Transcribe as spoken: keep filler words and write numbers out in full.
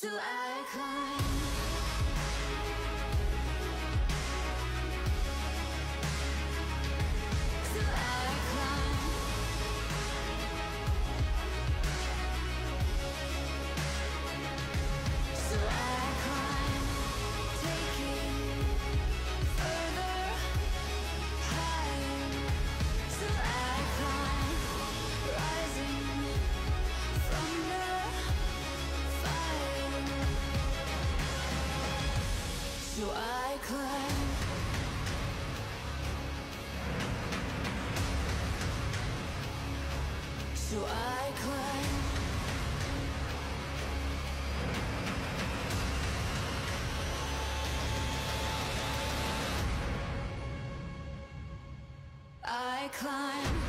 So I climb. So I climb. So I climb. I climb.